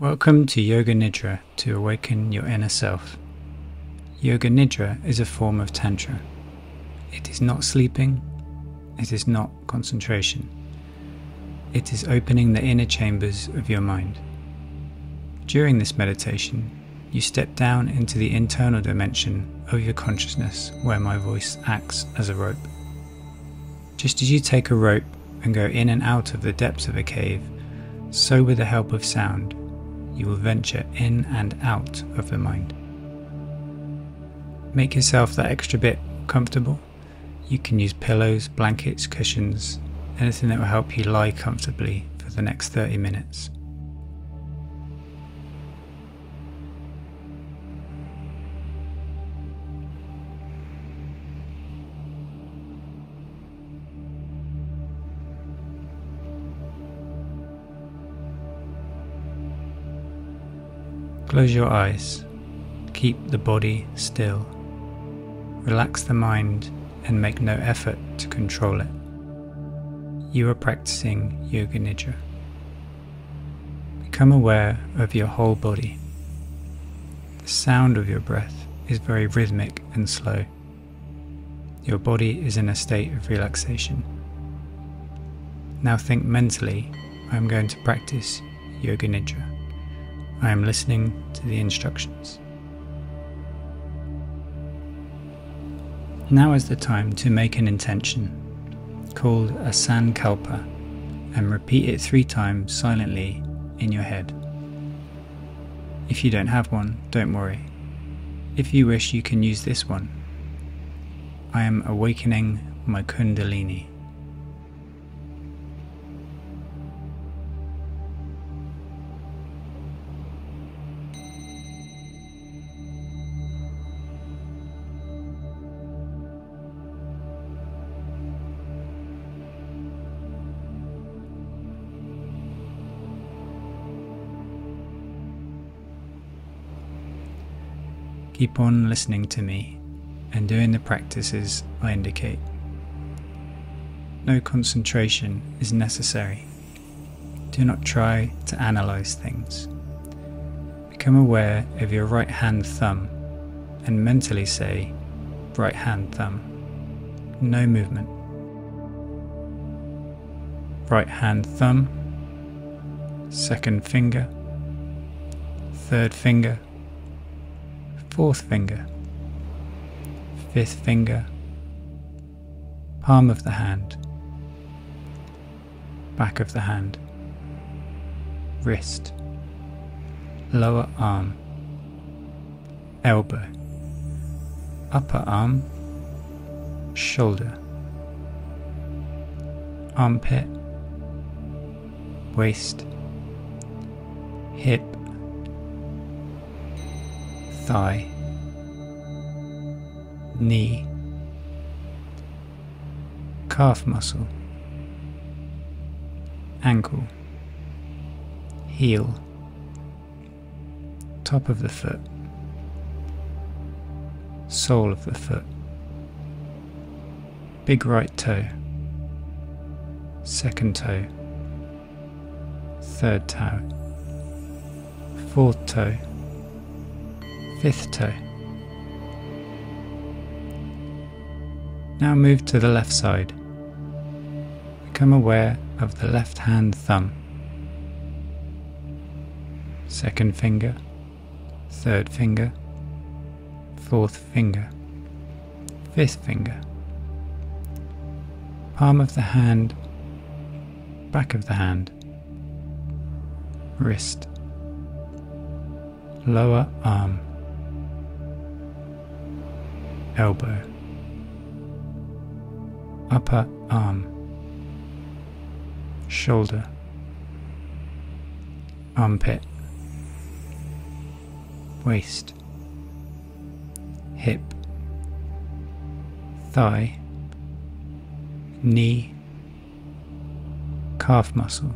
Welcome to Yoga Nidra to awaken your inner self. Yoga Nidra is a form of Tantra. It is not sleeping, it is not concentration. It is opening the inner chambers of your mind. During this meditation, you step down into the internal dimension of your consciousness where my voice acts as a rope. Just as you take a rope and go in and out of the depths of a cave, so with the help of sound, you will venture in and out of the mind. Make yourself that extra bit comfortable. You can use pillows, blankets, cushions, anything that will help you lie comfortably for the next 30 minutes. Close your eyes, keep the body still, relax the mind and make no effort to control it. You are practicing Yoga Nidra. Become aware of your whole body. The sound of your breath is very rhythmic and slow. Your body is in a state of relaxation. Now think mentally, I am going to practice Yoga Nidra. I am listening to the instructions. Now is the time to make an intention, called a Sankalpa, and repeat it 3 times silently in your head. If you don't have one, don't worry. If you wish, you can use this one. I am awakening my Kundalini. Keep on listening to me and doing the practices I indicate. No concentration is necessary. Do not try to analyze things. Become aware of your right hand thumb and mentally say, right hand thumb. No movement. Right hand thumb, second finger, third finger, fourth finger, fifth finger, palm of the hand, back of the hand, wrist, lower arm, elbow, upper arm, shoulder, armpit, waist, hip, thigh, knee, calf muscle, ankle, heel, top of the foot, sole of the foot, big right toe, second toe, third toe, fourth toe, fifth toe. Now move to the left side. Become aware of the left hand thumb. Second finger, third finger, fourth finger, fifth finger. Palm of the hand, back of the hand, wrist, lower arm, elbow, upper arm, shoulder, armpit, waist, hip, thigh, knee, calf muscle,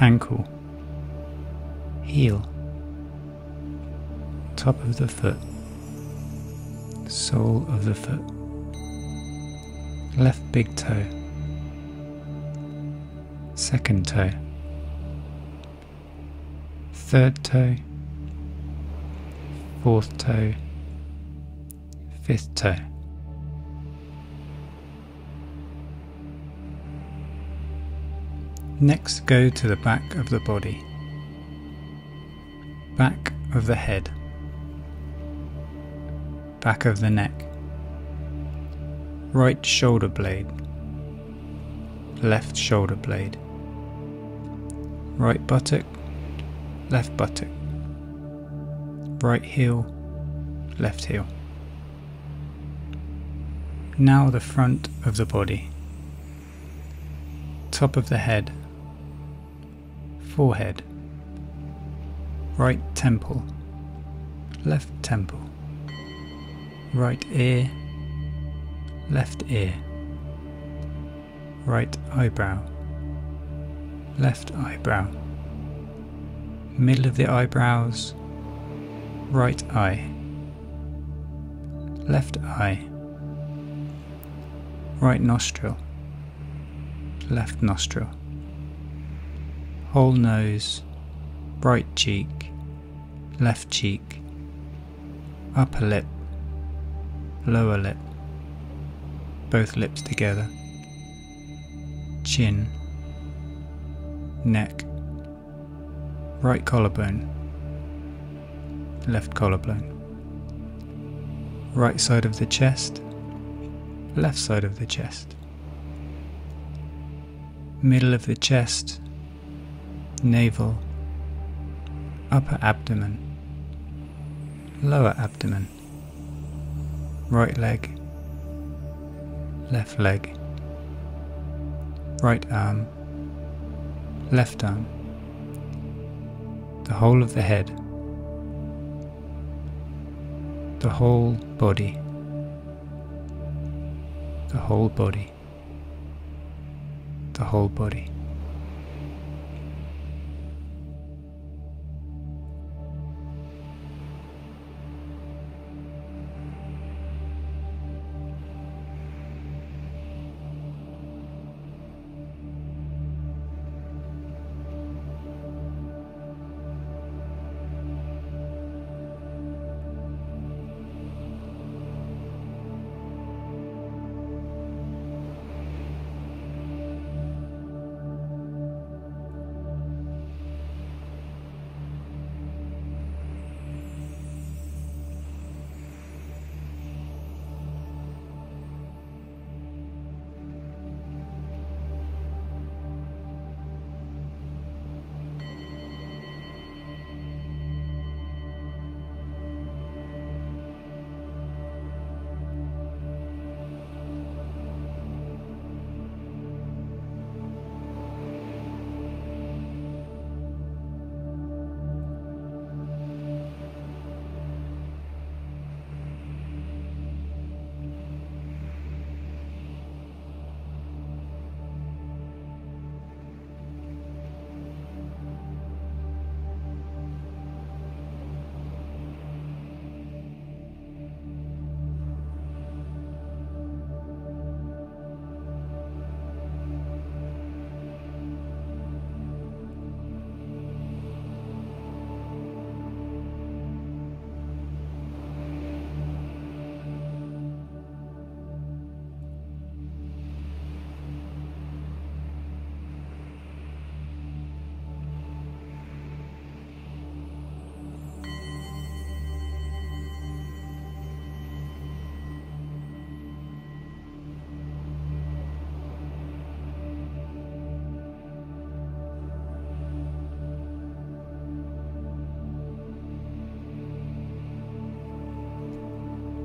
ankle, heel, top of the foot, sole of the foot, left big toe, second toe, third toe, fourth toe, fifth toe. Next, go to the back of the body, back of the head, back of the neck, right shoulder blade, left shoulder blade, right buttock, left buttock, right heel, left heel. Now the front of the body, top of the head, forehead, right temple, left temple, right ear, left ear, right eyebrow, left eyebrow, middle of the eyebrows, right eye, left eye, right nostril, left nostril, whole nose, right cheek, left cheek, upper lip, lower lip, both lips together, chin, neck, right collarbone, left collarbone, right side of the chest, left side of the chest, middle of the chest, navel, upper abdomen, lower abdomen, right leg, left leg, right arm, left arm, the whole of the head, the whole body, the whole body, the whole body.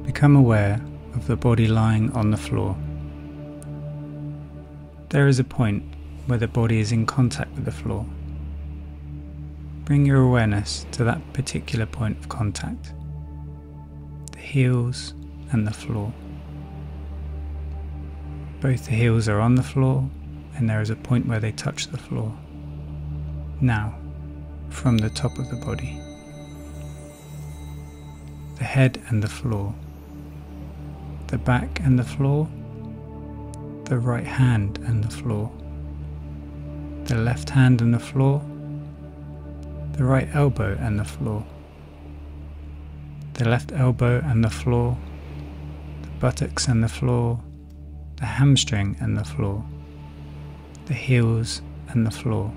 Become aware of the body lying on the floor. There is a point where the body is in contact with the floor. Bring your awareness to that particular point of contact, the heels and the floor. Both the heels are on the floor and there is a point where they touch the floor. Now, from the top of the body, the head and the floor, the back and the floor, the right hand and the floor, the left hand and the floor, the right elbow and the floor, the left elbow and the floor, the buttocks and the floor, the hamstring and the floor, the heels and the floor.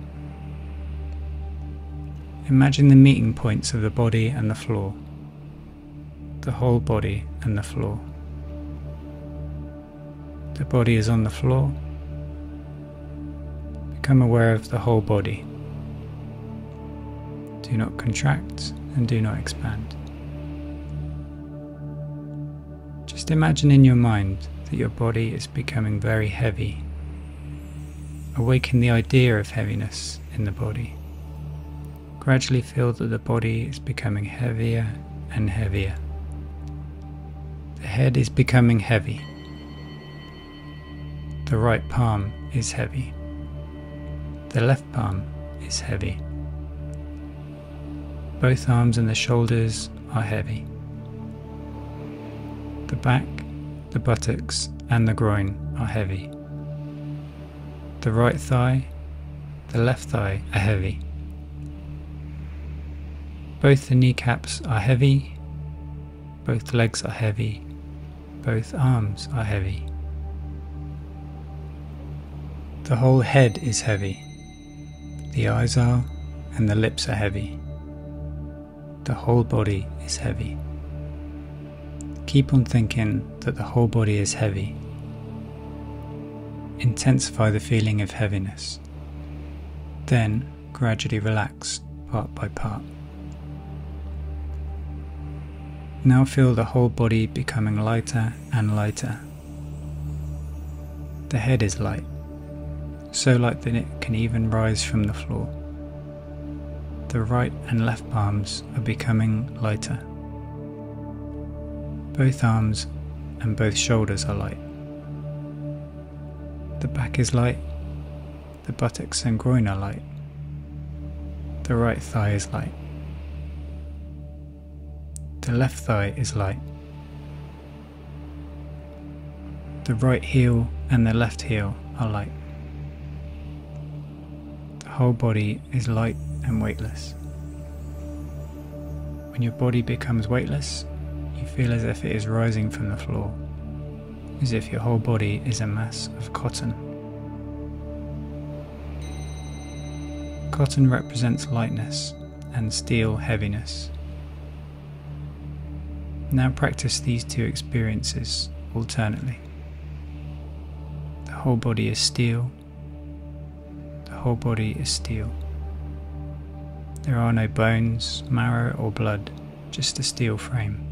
Imagine the meeting points of the body and the floor, the whole body and the floor. The body is on the floor. Become aware of the whole body. Do not contract and do not expand. Just imagine in your mind that your body is becoming very heavy. Awaken the idea of heaviness in the body. Gradually feel that the body is becoming heavier and heavier. The head is becoming heavy. The right palm is heavy. The left palm is heavy. Both arms and the shoulders are heavy. The back, the buttocks, and the groin are heavy. The right thigh, the left thigh are heavy. Both the kneecaps are heavy. Both legs are heavy. Both arms are heavy. The whole head is heavy. The eyes are, and the lips are heavy. The whole body is heavy. Keep on thinking that the whole body is heavy. Intensify the feeling of heaviness. Then gradually relax part by part. Now feel the whole body becoming lighter and lighter. The head is light, so light that it can even rise from the floor. The right and left palms are becoming lighter. Both arms and both shoulders are light. The back is light. The buttocks and groin are light. The right thigh is light. The left thigh is light. The right heel and the left heel are light. The whole body is light and weightless. When your body becomes weightless, you feel as if it is rising from the floor, as if your whole body is a mass of cotton. Cotton represents lightness and steel heaviness. Now practice these two experiences alternately. The whole body is steel. The whole body is steel. There are no bones, marrow or blood, just a steel frame.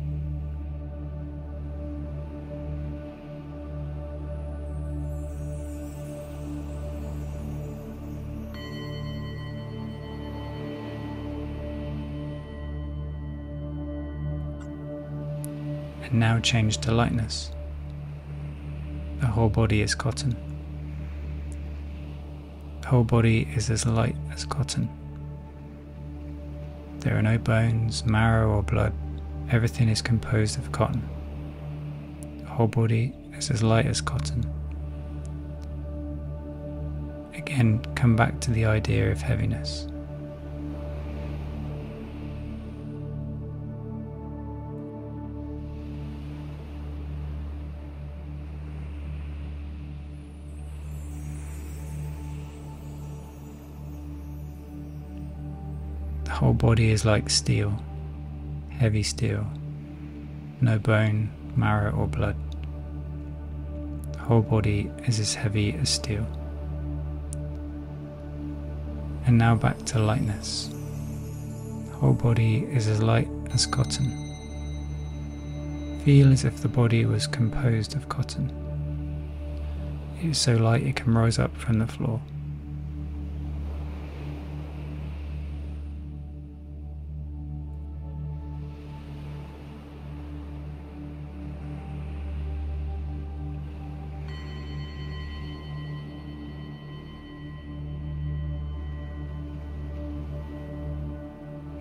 Now change to lightness. The whole body is cotton. The whole body is as light as cotton. There are no bones, marrow or blood. Everything is composed of cotton. The whole body is as light as cotton. Again, come back to the idea of heaviness. The whole body is like steel, heavy steel, no bone, marrow or blood. The whole body is as heavy as steel. And now back to lightness. The whole body is as light as cotton. Feel as if the body was composed of cotton. It is so light it can rise up from the floor.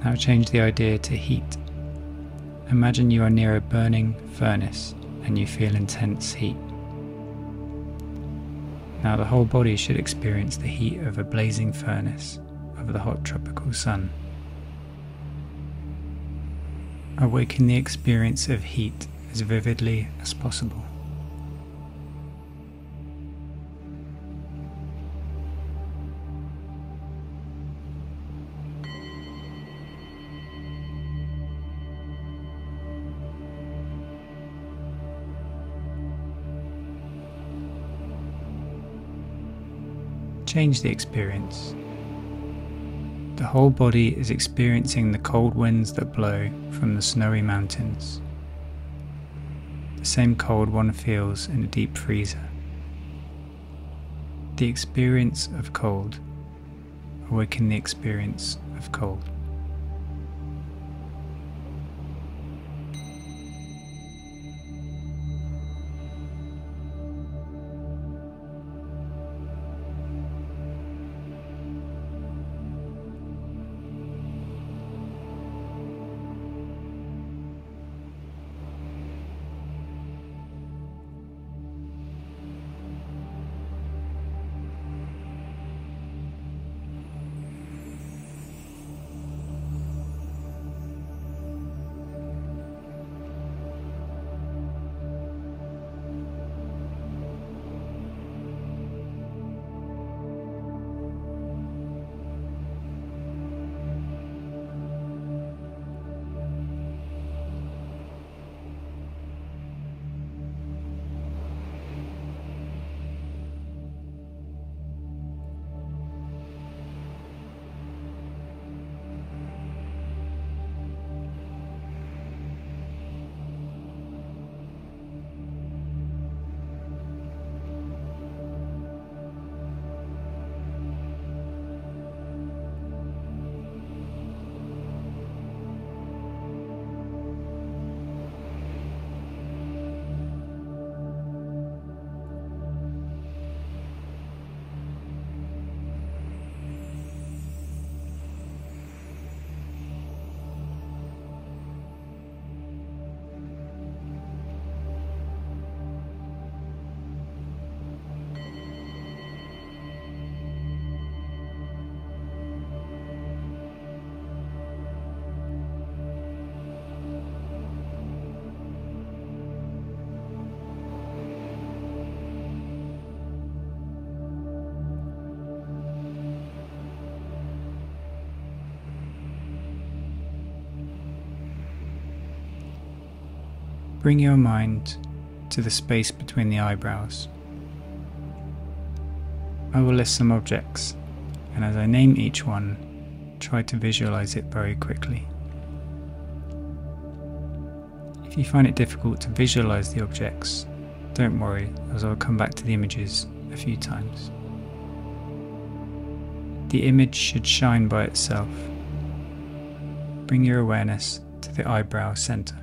Now change the idea to heat. Imagine you are near a burning furnace and you feel intense heat. Now the whole body should experience the heat of a blazing furnace, of the hot tropical sun, awaken the experience of heat as vividly as possible. Change the experience. The whole body is experiencing the cold winds that blow from the snowy mountains. The same cold one feels in a deep freezer. The experience of cold. Awaken the experience of cold. Bring your mind to the space between the eyebrows. I will list some objects, and as I name each one, try to visualize it very quickly. If you find it difficult to visualize the objects, don't worry, as I'll come back to the images a few times. The image should shine by itself. Bring your awareness to the eyebrow center.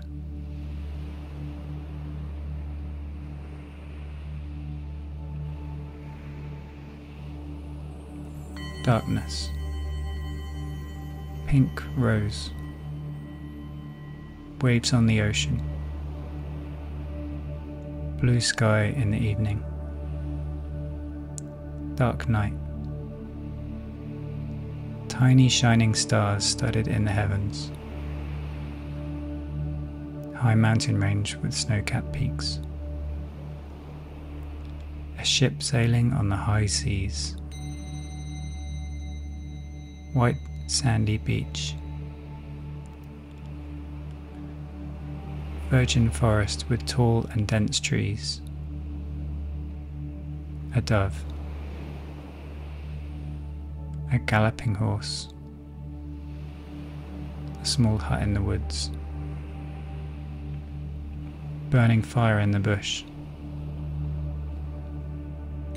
Darkness. Pink rose. Waves on the ocean. Blue sky in the evening. Dark night. Tiny shining stars studded in the heavens. High mountain range with snow-capped peaks. A ship sailing on the high seas. White sandy beach. Virgin forest with tall and dense trees. A dove. A galloping horse. A small hut in the woods. Burning fire in the bush.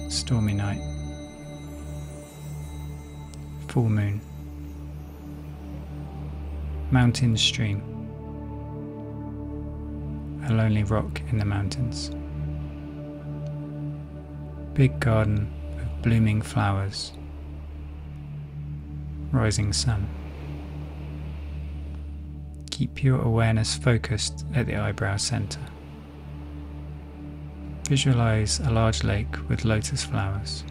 Stormy night. Full moon. Mountain stream. A lonely rock in the mountains. Big garden of blooming flowers. Rising sun. Keep your awareness focused at the eyebrow center. Visualize a large lake with lotus flowers.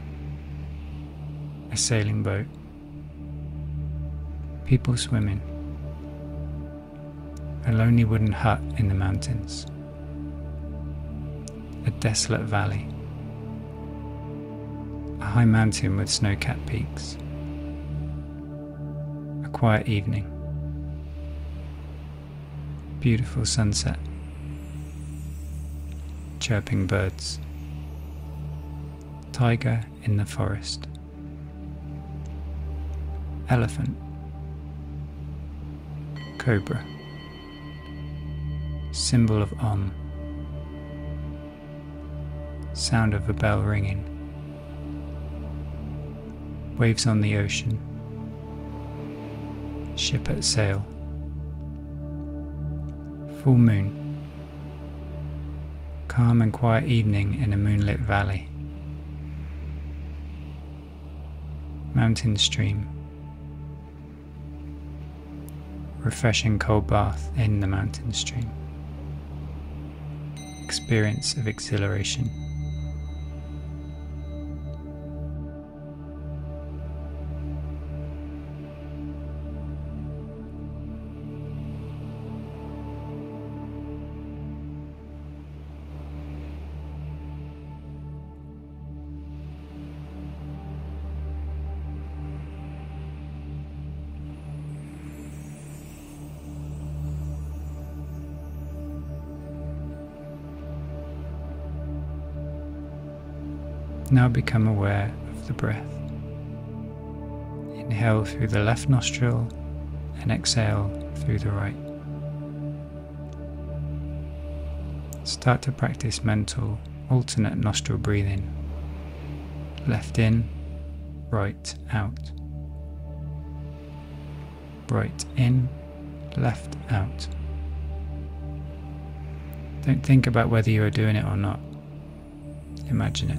A sailing boat. People swimming. a lonely wooden hut in the mountains, a desolate valley, a high mountain with snow-capped peaks, a quiet evening, beautiful sunset, chirping birds, tiger in the forest, elephant, cobra, symbol of Om, sound of a bell ringing, waves on the ocean, ship at sail, full moon, calm and quiet evening in a moonlit valley, mountain stream, refreshing cold bath in the mountain stream, experience of exhilaration. Now become aware of the breath. Inhale through the left nostril and exhale through the right. Start to practice mental alternate nostril breathing. Left in, right out. Right in, left out. Don't think about whether you are doing it or not. Imagine it.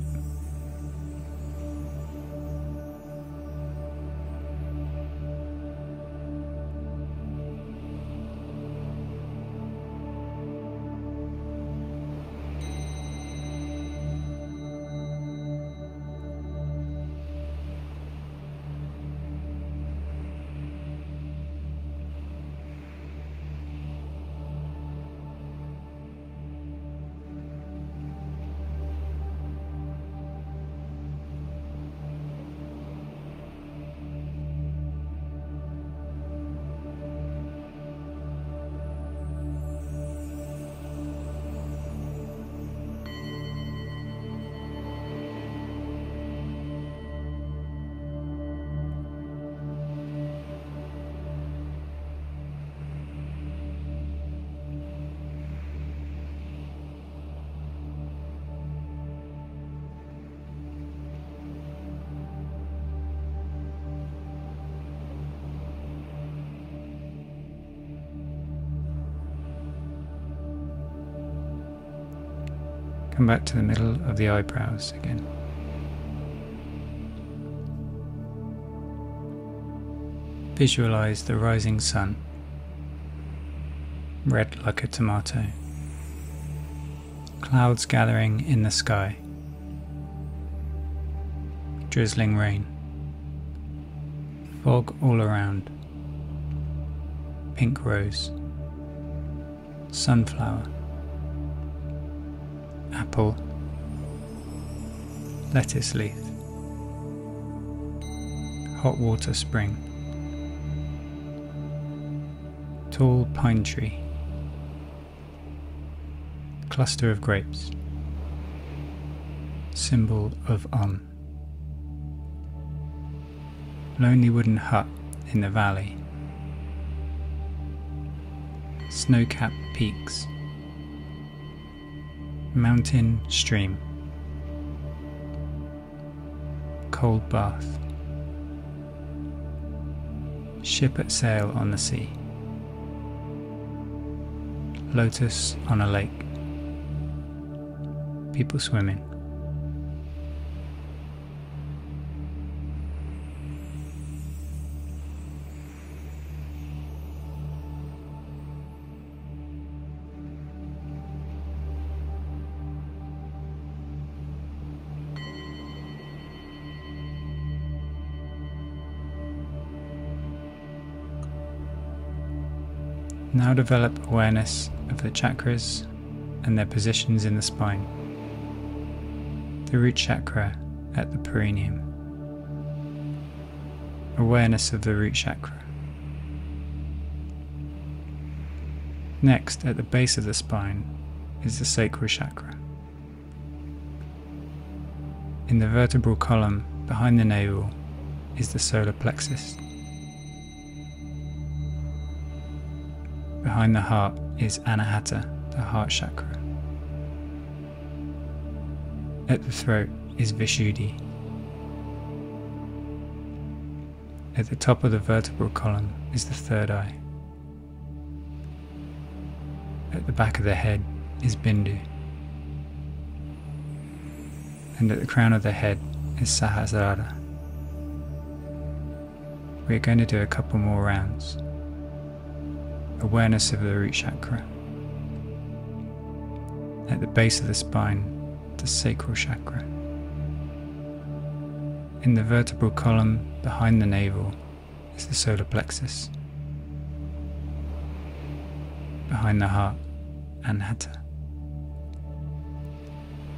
Come back to the middle of the eyebrows again. Visualize the rising sun, red like a tomato, clouds gathering in the sky, drizzling rain, fog all around, pink rose, sunflower, apple, lettuce leaf, hot water spring, tall pine tree, cluster of grapes, symbol of Om, lonely wooden hut in the valley, snow-capped peaks, mountain stream, cold bath, ship at sail on the sea, lotus on a lake, people swimming. Now develop awareness of the chakras and their positions in the spine. The root chakra at the perineum. Awareness of the root chakra. Next, at the base of the spine, is the sacral chakra. In the vertebral column behind the navel is the solar plexus. Behind the heart is Anahata, the heart chakra. At the throat is Vishuddhi. At the top of the vertebral column is the third eye. At the back of the head is Bindu. And at the crown of the head is Sahasrara. We're going to do a couple more rounds. Awareness of the root chakra. At the base of the spine, the sacral chakra. In the vertebral column behind the navel is the solar plexus. Behind the heart, Anahata.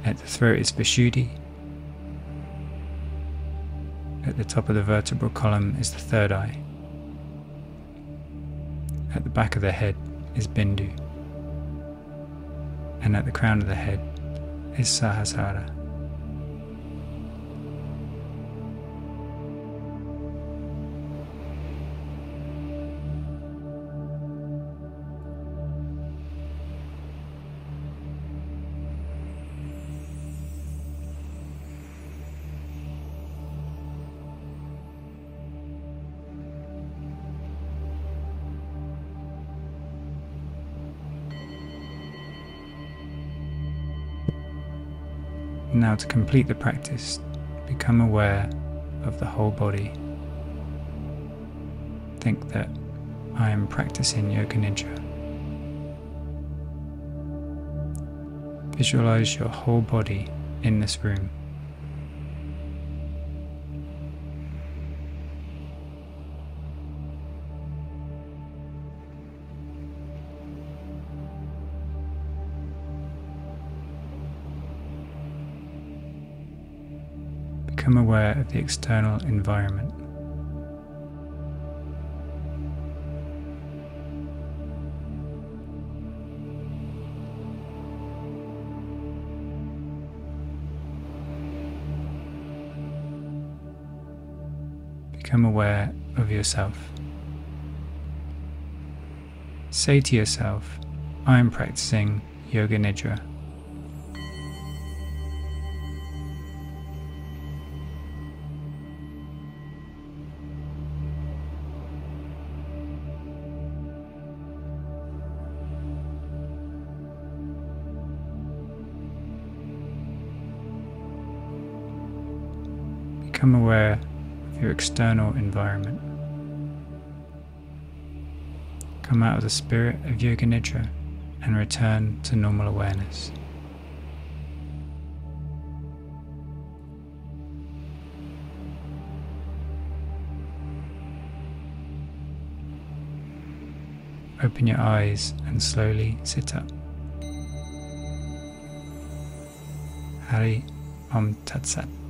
At the throat is Vishuddhi. At the top of the vertebral column is the third eye. At the back of the head is Bindu. And at the crown of the head is Sahasrara. Now, to complete the practice, become aware of the whole body. Think that I am practicing Yoga Nidra. Visualize your whole body in this room. Become aware of the external environment. Become aware of yourself. Say to yourself, I am practicing Yoga Nidra. Become aware of your external environment. Come out of the spirit of Yoga Nidra and return to normal awareness. Open your eyes and slowly sit up. Hari Om Tatsat.